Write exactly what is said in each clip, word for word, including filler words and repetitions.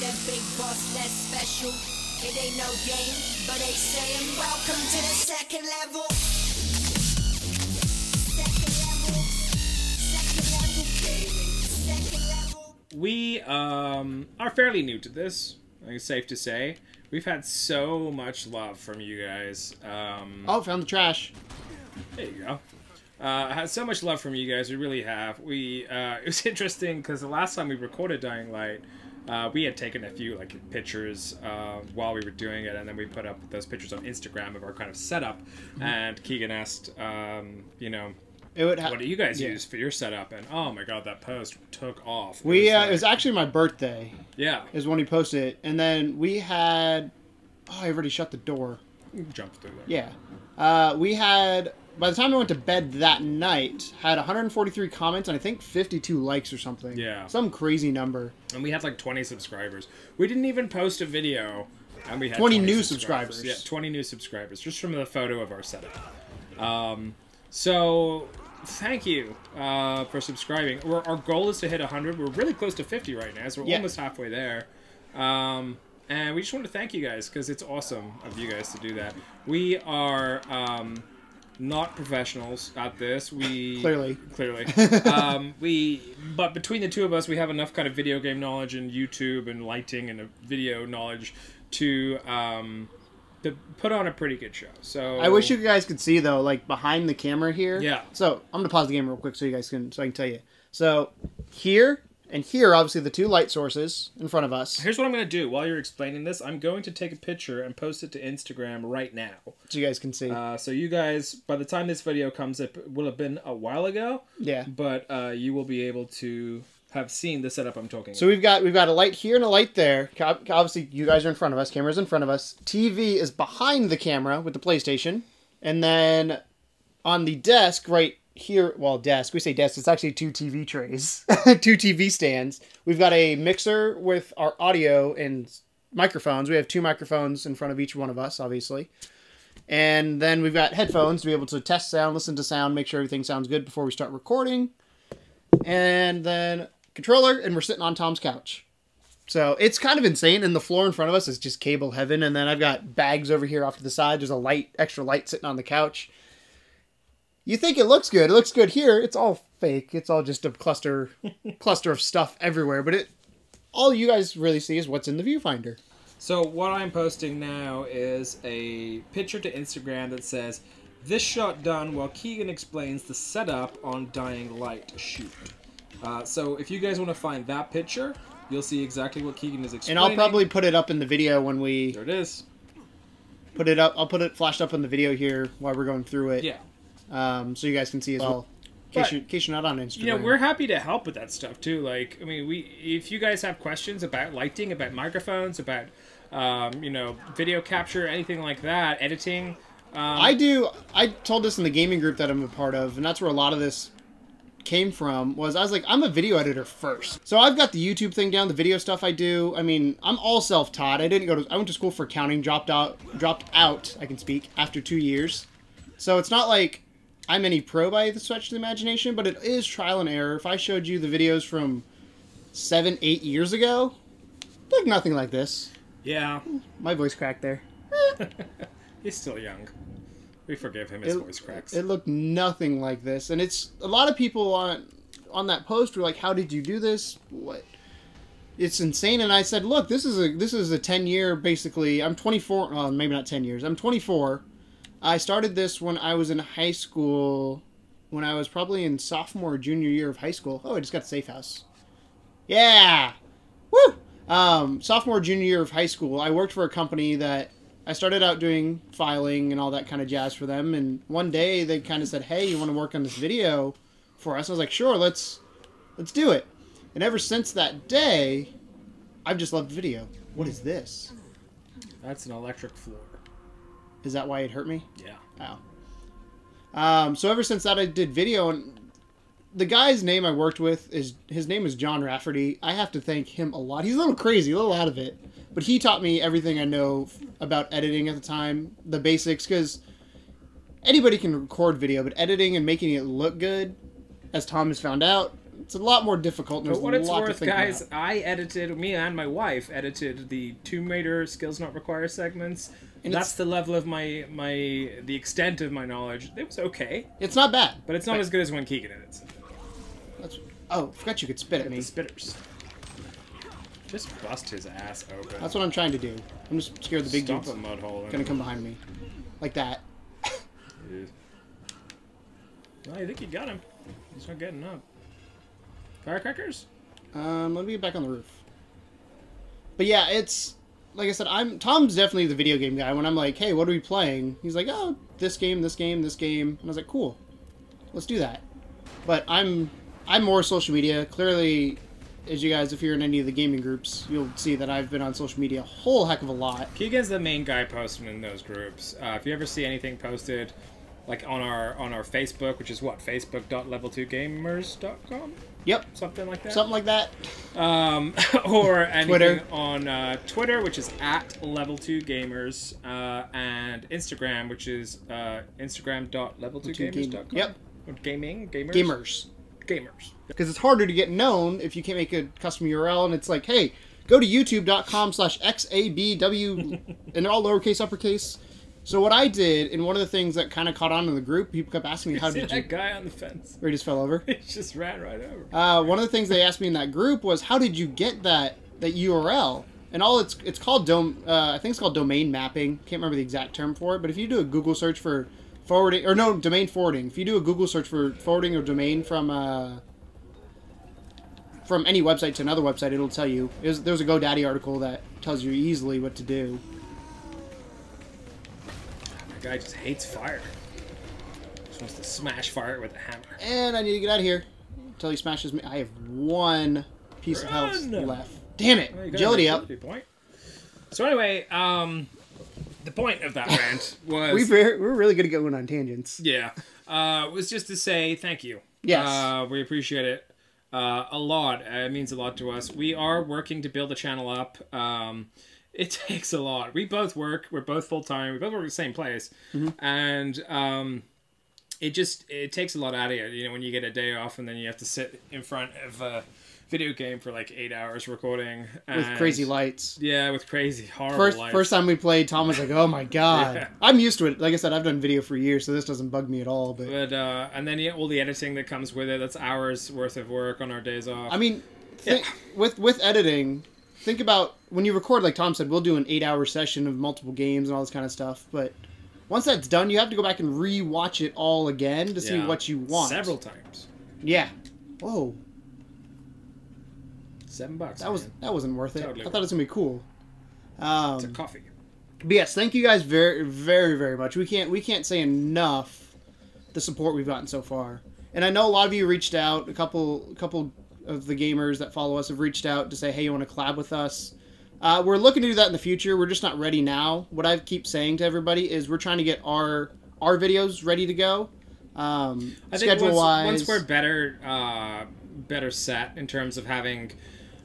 that big boss, that's special. It ain't no game, but they saying welcome to the second level. Second level, second level gaming, second level. We um are fairly new to this, I think it's safe to say. We've had so much love from you guys. Um, oh, found the trash. There you go. Uh, had so much love from you guys. We really have. We uh, it was interesting because the last time we recorded Dying Light, uh, we had taken a few like pictures uh, while we were doing it, and then we put up those pictures on Instagram of our kind of setup. Mm-hmm. And Keegan asked, um, you know, it would what do you guys yeah. use for your setup? And oh my god, that post took off. We it was, uh, like, it was actually my birthday. Yeah, is when he posted it, and then we had. Oh, I already shut the door. Jump through there. Yeah, uh, we had. By the time I went to bed that night, had one hundred forty-three comments and I think fifty-two likes or something. Yeah. Some crazy number. And we had like twenty subscribers. We didn't even post a video, and we had twenty, twenty new subscribers. subscribers. Yeah, twenty new subscribers just from the photo of our setup. Um, so thank you uh, for subscribing. We're, our goal is to hit one hundred. We're really close to fifty right now, so we're yeah. almost halfway there. Um, and we just want to thank you guys because it's awesome of you guys to do that. We are... Um, not professionals at this. We clearly, clearly, um, we. But between the two of us, we have enough kind of video game knowledge and YouTube and lighting and video knowledge to um, to put on a pretty good show. So I wish you guys could see though, like behind the camera here. Yeah. So I'm gonna pause the game real quick so you guys can, so I can tell you. So here and here, obviously the two light sources in front of us. Here's what I'm gonna do while you're explaining this. I'm going to take a picture and post it to Instagram right now, so you guys can see. Uh, so you guys, by the time this video comes up, it will have been a while ago. Yeah. But uh, you will be able to have seen the setup I'm talking about. So we've got we've got a light here and a light there. Obviously, you guys are in front of us. Camera's in front of us. T V is behind the camera with the PlayStation, and then on the desk right. Here, well, desk. We say desk. It's actually two T V trays, two T V stands. We've got a mixer with our audio and microphones. We have two microphones in front of each one of us, obviously. And then we've got headphones to be able to test sound, listen to sound, make sure everything sounds good before we start recording. And then controller, and we're sitting on Tom's couch. So it's kind of insane. And the floor in front of us is just cable heaven. And then I've got bags over here off to the side. There's a light, extra light sitting on the couch. You think it looks good. It looks good here. It's all fake. It's all just a cluster cluster of stuff everywhere. But it, all you guys really see is what's in the viewfinder. So what I'm posting now is a picture to Instagram that says, "This shot done while Keegan explains the setup on Dying Light shoot." Uh, so if you guys want to find that picture, you'll see exactly what Keegan is explaining. And I'll probably put it up in the video when we... There it is. Put it up. I'll put it flashed up in the video here while we're going through it. Yeah. Um, so you guys can see as well, in case, you, in case you're not on Instagram. You know, we're happy to help with that stuff too. Like, I mean, we if you guys have questions about lighting, about microphones, about um, you know, video capture, anything like that, editing. Um, I do. I told this in the gaming group that I'm a part of, and that's where a lot of this came from. Was I was like, I'm a video editor first, so I've got the YouTube thing down, the video stuff I do. I mean, I'm all self-taught. I didn't go to. I went to school for accounting. Dropped out. Dropped out. I can speak after two years, so it's not like. I'm any pro by the stretch of the imagination, but it is trial and error. If I showed you the videos from seven, eight years ago, look nothing like this. Yeah. My voice cracked there. He's still young. We forgive him his it, voice cracks. It looked nothing like this. And it's a lot of people on on that post were like, how did you do this? What? It's insane. And I said, look, this is a this is a ten year basically. I'm twenty-four, well, maybe not ten years. I'm twenty-four. I started this when I was in high school, when I was probably in sophomore or junior year of high school. Oh, I just got to Safe House. Yeah! Woo! Um, sophomore, junior year of high school, I worked for a company that I started out doing filing and all that kind of jazz for them. And one day they kind of said, hey, you want to work on this video for us? I was like, sure, let's, let's do it. And ever since that day, I've just loved video. What is this? That's an electric floor. Is that why it hurt me? Yeah. Wow. Um, so ever since that, I did video, and the guy's name I worked with is his name is John Rafferty. I have to thank him a lot. He's a little crazy, a little out of it, but he taught me everything I know about editing at the time, the basics, because anybody can record video, but editing and making it look good, as Tom has found out, it's a lot more difficult. There's but what a it's lot worth, guys, about. I edited, me and my wife edited the Tomb Raider Skills Not Required segments. And That's the level of my, my, the extent of my knowledge. It was okay. It's not bad. But it's not but, as good as when Keegan edits. That's, oh, forgot you could spit at me. The spitters. Just bust his ass open. That's what I'm trying to do. I'm just scared the big dude's mud hole gonna come behind me. Like that. Well, I think you got him. He's not getting up. Firecrackers? Um, let me get back on the roof. But yeah, it's... Like I said, I'm Tom's definitely the video game guy. When I'm like, hey, what are we playing? He's like, oh, this game, this game, this game. And I was like, cool. Let's do that. But I'm I'm more social media. Clearly, as you guys, if you're in any of the gaming groups, you'll see that I've been on social media a whole heck of a lot. Keegan's the main guy posting in those groups. Uh, if you ever see anything posted, like on our on our Facebook, which is what? Facebook dot level two gamers dot com? Yep. Something like that. Something like that. Um, or anything Twitter. on uh, Twitter, which is at level two gamers, uh, and Instagram, which is uh, instagram dot level two gamers dot com. Yep. Or gaming? Gamers? Gamers. Gamers. Because it's harder to get known if you can't make a custom U R L, and it's like, hey, go to youtube dot com slash X A B W, and all lowercase, uppercase. So what I did, and one of the things that kind of caught on in the group, people kept asking me, how did you... See that guy on the fence? Where he just fell over? He just ran right over. Uh, one of the things they asked me in that group was, how did you get that that U R L? And all it's it's called, dom, uh, I think it's called domain mapping. Can't remember the exact term for it, but if you do a Google search for forwarding, or no, domain forwarding. If you do a Google search for forwarding or domain from uh, from any website to another website, it'll tell you. It was, there was a GoDaddy article that tells you easily what to do. Guy just hates fire. Just wants to smash fire with a hammer. And I need to get out of here until he smashes me. I have one piece Run. of health left. Damn it! Well, Agility up. Point. So anyway, um, the point of that rant was we were, we're really good at going on tangents. Yeah, uh, was just to say thank you. Yes, uh, we appreciate it uh, a lot. Uh, it means a lot to us. We are working to build the channel up. Um, It takes a lot. We both work. We're both full-time. We both work at the same place. Mm-hmm. And um, it just it takes a lot out of you. You know, when you get a day off and then you have to sit in front of a video game for like eight hours recording. And, with crazy lights. Yeah, with crazy, horrible first, lights. First time we played, Tom was like, oh my God. Yeah. I'm used to it. Like I said, I've done video for years, so this doesn't bug me at all. But, but uh, And then you know, all the editing that comes with it. That's hours worth of work on our days off. I mean, yeah. with with editing... Think about when you record, like Tom said, we'll do an eight-hour session of multiple games and all this kind of stuff. But once that's done, you have to go back and re-watch it all again to yeah. see what you want. Several times. Yeah. Whoa. Seven bucks. That man. was that wasn't worth it. Totally I thought it was gonna be cool. Um, it's a coffee. But yes, thank you guys very, very, very much. We can't we can't say enough the support we've gotten so far. And I know a lot of you reached out. A couple, a couple. of the gamers that follow us have reached out to say, hey, you want to collab with us? Uh, we're looking to do that in the future. We're just not ready now. What I keep saying to everybody is we're trying to get our our videos ready to go. Um, I think once, once we're better, uh, better set in terms of having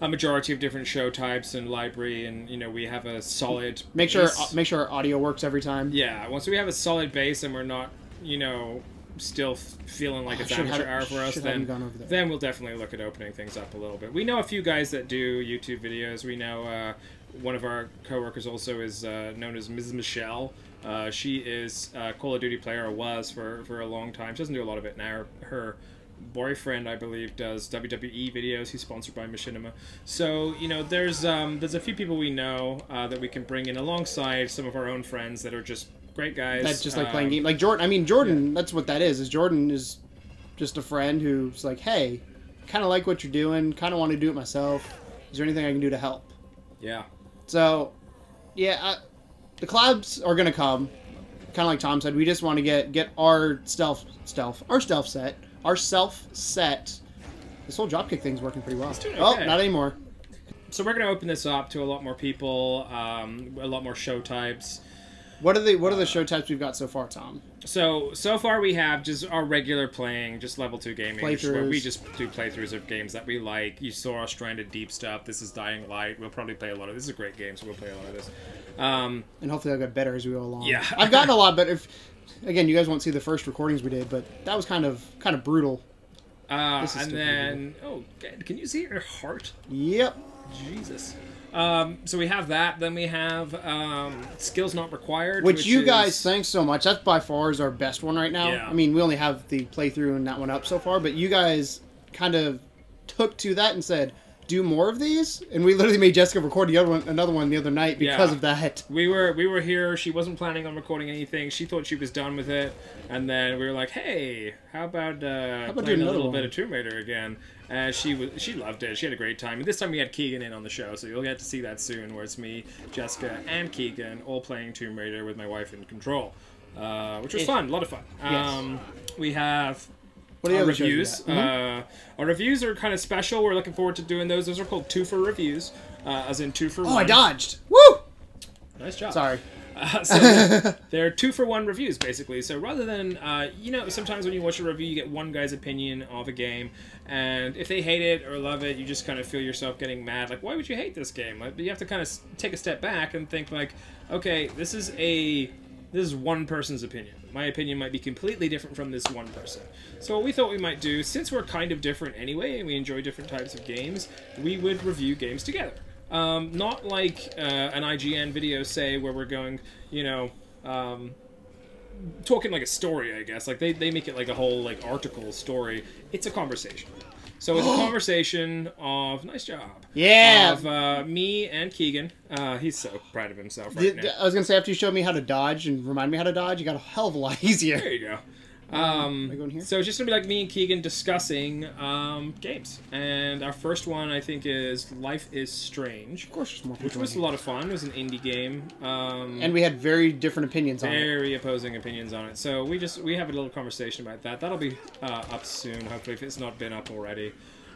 a majority of different show types and library, and you know we have a solid make sure base. make sure our audio works every time. Yeah, once we have a solid base and we're not, you know. still feeling like it's oh, amateur have, hour for us, then, then we'll definitely look at opening things up a little bit. We know a few guys that do YouTube videos. We know uh, one of our co-workers also is uh, known as Missus Michelle. Uh, she is a Call of Duty player, or was for, for a long time. She doesn't do a lot of it now. Her boyfriend, I believe, does W W E videos. He's sponsored by Machinima. So, you know, there's, um, there's a few people we know uh, that we can bring in alongside some of our own friends that are just great guys. That's just like um, playing games. Like Jordan, I mean, Jordan, yeah. that's what that is, is Jordan is just a friend who's like, hey, kind of like what you're doing, kind of want to do it myself. Is there anything I can do to help? Yeah. So, yeah, I, the collabs are going to come. Kind of like Tom said, we just want to get get our stealth, stealth, our stealth set, our self set. This whole dropkick thing's working pretty well. Okay. Oh, not anymore. So we're going to open this up to a lot more people, um, a lot more show types. What are the what are the show types we've got so far, Tom? So so far we have just our regular playing, just level two gaming, where we just do playthroughs of games that we like. You saw our Stranded Deep stuff. This is Dying Light. We'll probably play a lot of this. Is a great game, so we'll play a lot of this. Um, and hopefully I'll get better as we go along. Yeah, I've gotten a lot better. If, again, you guys won't see the first recordings we did, but that was kind of kind of brutal. Uh, and then, oh, can you see your heart? Yep. Jesus. Um, so we have that. Then we have um, Skills Not Required. Which, which you is... guys, thanks so much. That's by far is our best one right now. Yeah. I mean, we only have the playthrough and that one up so far, but you guys kind of took to that and said, do more of these, and we literally made Jessica record the other one, another one the other night because yeah. of that. We were we were here. She wasn't planning on recording anything. She thought she was done with it, and then we were like, "Hey, how about uh, how about doing a little one? bit of Tomb Raider again?" Uh, she was she loved it. She had a great time. And this time we had Keegan in on the show, so you'll get to see that soon, where it's me, Jessica, and Keegan all playing Tomb Raider with my wife in control, uh, which was yes. fun, a lot of fun. Yes. Um, we have. What are our reviews? Mm-hmm. uh, our reviews are kind of special. We're looking forward to doing those. Those are called two for reviews, uh, as in two for oh, one. Oh, I dodged! Woo! Nice job. Sorry. Uh, so they're two for one reviews, basically. So rather than, uh, you know, sometimes when you watch a review, you get one guy's opinion of a game, and if they hate it or love it, you just kind of feel yourself getting mad. Like, why would you hate this game? Like, you have to kind of take a step back and think, like, okay, this is a... This is one person's opinion. My opinion might be completely different from this one person. So what we thought we might do, since we're kind of different anyway, and we enjoy different types of games, we would review games together. Um, not like uh, an I G N video, say, where we're going, you know, um, talking like a story, I guess. Like, they, they make it like a whole, like, article story. It's a conversation. So it's a conversation of, nice job, yeah, of uh, me and Keegan. Uh, he's so proud of himself right the, now. I was going to say, after you showed me how to dodge and remind me how to dodge, you got a hell of a lot easier. There you go. Um, um, here? So it's just going to be like me and Keegan discussing um, games. And our first one, I think, is Life is Strange. Of course, more Which was here. a lot of fun. It was an indie game. Um, and we had very different opinions on it. Very opposing opinions on it. So we just we have a little conversation about that. That'll be uh, up soon, hopefully, if it's not been up already.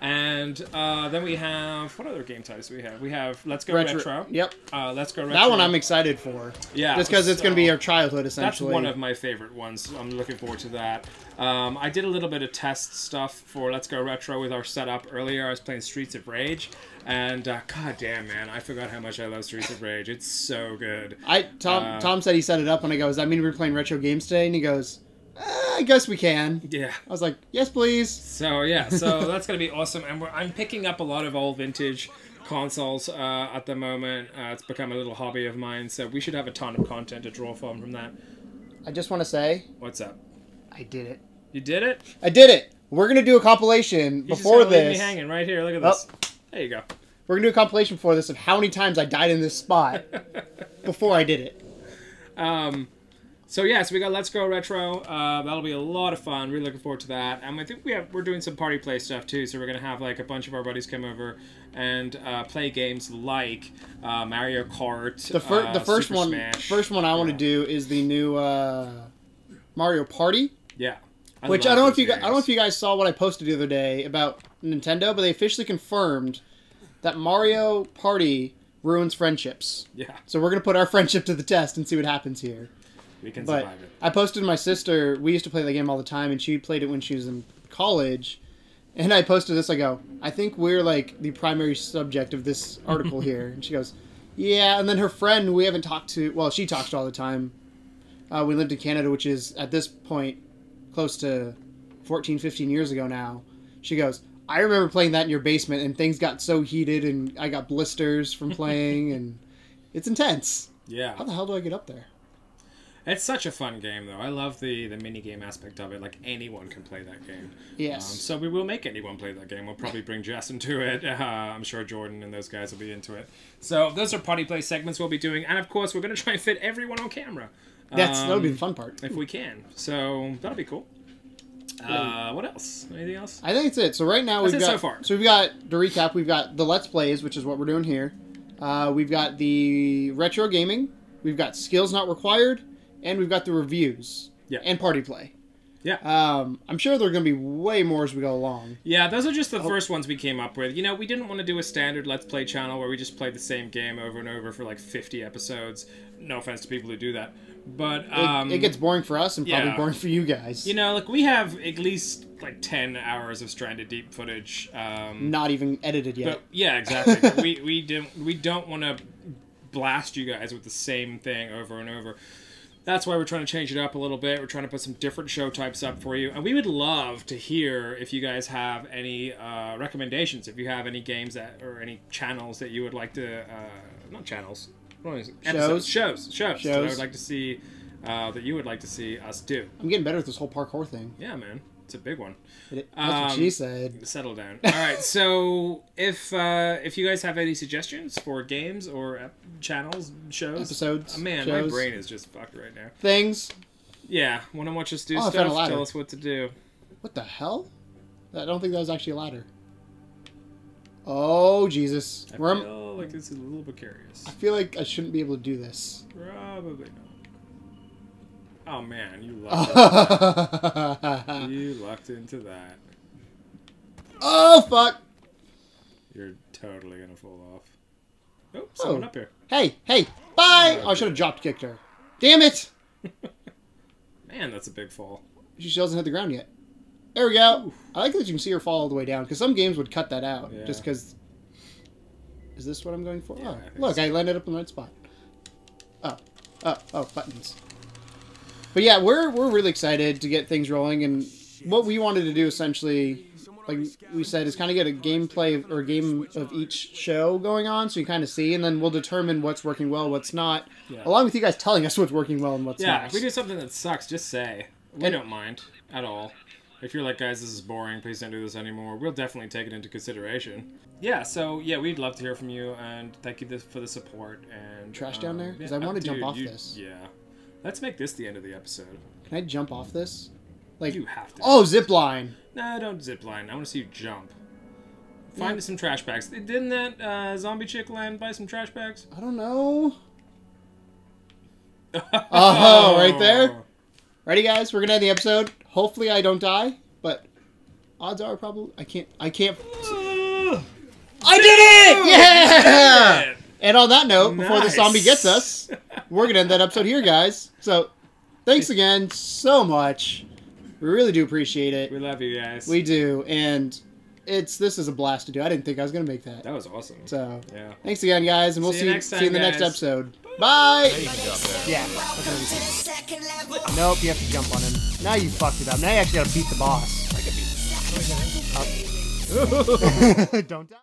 And uh, then we have... What other game types do we have? We have Let's Go Retro. Retro. Yep. Uh, Let's Go Retro. That one I'm excited for. Yeah. Just because so, it's going to be our childhood, essentially. That's one of my favorite ones. I'm looking forward to that. Um, I did a little bit of test stuff for Let's Go Retro with our setup earlier. I was playing Streets of Rage. And, uh, goddamn, man, I forgot how much I love Streets of Rage. It's so good. I Tom, uh, Tom said he set it up, and I go, does that mean we're playing retro games today? And he goes... Uh, I guess we can. Yeah. I was like, yes, please. So, yeah. So, that's going to be awesome. And we're, I'm picking up a lot of old vintage consoles uh, at the moment. Uh, it's become a little hobby of mine. So, we should have a ton of content to draw from from that. I just want to say. What's up? I did it. You did it? I did it. We're going to do a compilation you before just this. Leave me hanging right here. Look at this. Oh. There you go. We're going to do a compilation for this of how many times I died in this spot before I did it. Um... So yes, yeah, so we got Let's Go Retro. Uh, that'll be a lot of fun. Really looking forward to that. And I think we have we're doing some party play stuff too. So we're gonna have like a bunch of our buddies come over and uh, play games like uh, Mario Kart. The, fir uh, the first Super one, Smash. first one I yeah. want to do is the new uh, Mario Party. Yeah. I which I don't know if you guys, I don't know if you guys saw what I posted the other day about Nintendo, but they officially confirmed that Mario Party ruins friendships. Yeah. So we're gonna put our friendship to the test and see what happens here. We can but survive it. I posted my sister, we used to play the game all the time, and she played it when she was in college. And I posted this, I go, I think we're like the primary subject of this article here. And she goes, yeah. And then her friend, we haven't talked to, well, she talks to all the time. Uh, we lived in Canada, which is at this point close to fourteen, fifteen years ago now. She goes, I remember playing that in your basement, and things got so heated, and I got blisters from playing, and it's intense. Yeah. How the hell do I get up there? It's such a fun game, though. I love the, the mini-game aspect of it. Like, anyone can play that game. Yes. Um, so we will make anyone play that game. We'll probably bring Jess into it. Uh, I'm sure Jordan and those guys will be into it. So those are party play segments we'll be doing. And, of course, we're going to try and fit everyone on camera. Um, That's, that'll be the fun part. If we can. So that'll be cool. Uh, what else? Anything else? I think it's it. So right now we've That's got... That's it so far. So we've got, to recap, we've got the Let's Plays, which is what we're doing here. Uh, we've got the retro gaming. We've got Skills Not Required. And we've got the reviews. Yeah. And party play. Yeah. Um, I'm sure there are going to be way more as we go along. Yeah, those are just the oh. first ones we came up with. You know, we didn't want to do a standard Let's Play channel where we just played the same game over and over for like fifty episodes. No offense to people who do that. But um, it, it gets boring for us and probably yeah. boring for you guys. You know, like we have at least like ten hours of Stranded Deep footage. Um, Not even edited yet. But, yeah, exactly. but we, we, didn't, we don't want to blast you guys with the same thing over and over. That's why we're trying to change it up a little bit. We're trying to put some different show types up for you. And we would love to hear if you guys have any uh, recommendations, if you have any games that, or any channels that you would like to, uh, not channels, what is it? Episodes, shows, shows, shows that I would like to see, uh, that you would like to see us do. I'm getting better at this whole parkour thing. Yeah, man. It's a big one. That's um, what she said. Settle down. All right. So if uh, if you guys have any suggestions for games or ep channels, shows, episodes, oh, man, shows. My brain is just fucked right now. Things. Yeah. Want to watch us do oh, stuff? Tell us what to do. What the hell? I don't think that was actually a ladder. Oh Jesus! I We're feel on... like this is a little precarious. I feel like I shouldn't be able to do this. Probably not. Oh man, you lucked into that. You lucked into that. Oh fuck! You're totally gonna fall off. Oh, someone oh. up here. Hey, hey, bye! Oh, I should have drop kicked her. Damn it! Man, that's a big fall. She hasn't hit the ground yet. There we go. Oof. I like that you can see her fall all the way down, because some games would cut that out. Yeah. Just because... Is this what I'm going for? Yeah, oh, I look, so. I landed up in the right spot. Oh, oh, oh, buttons. But yeah, we're we're really excited to get things rolling, and what we wanted to do essentially, like we said, is kind of get a gameplay or a game of each show going on, so you kind of see, and then we'll determine what's working well, what's not, yeah. along with you guys telling us what's working well and what's yeah, not. Yeah, if we do something that sucks, just say. We and, don't mind at all. If you're like, guys, this is boring, please don't do this anymore, we'll definitely take it into consideration. Yeah, so, yeah, we'd love to hear from you, and thank you for the support. And trash um, down there? Because yeah, I want to dude, jump off you, this. Yeah. Let's make this the end of the episode. Can I jump off this? Like you have to. Oh, zip line. No, don't zip line. I want to see you jump. Find yeah. some trash bags. Didn't that uh, zombie chick land by some trash bags? I don't know. Oh, right there. Ready, guys? We're gonna end the episode. Hopefully, I don't die, but odds are probably I can't. I can't. Uh, I did it! Yeah. Did it! And on that note, nice. Before the zombie gets us, we're going to end that episode here, guys. So, thanks again so much. We really do appreciate it. We love you guys. We do. And it's this is a blast to do. I didn't think I was going to make that. That was awesome. So, yeah. Thanks again, guys. And we'll see, see you, next time, see you in the guys. next episode. Bye. You jump there. Yeah. That's nope, you have to jump on him. Now you fucked it up. Now you actually got to beat the boss. I can beat the boss. Don't die.